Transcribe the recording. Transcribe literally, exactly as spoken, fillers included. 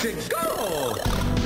to go!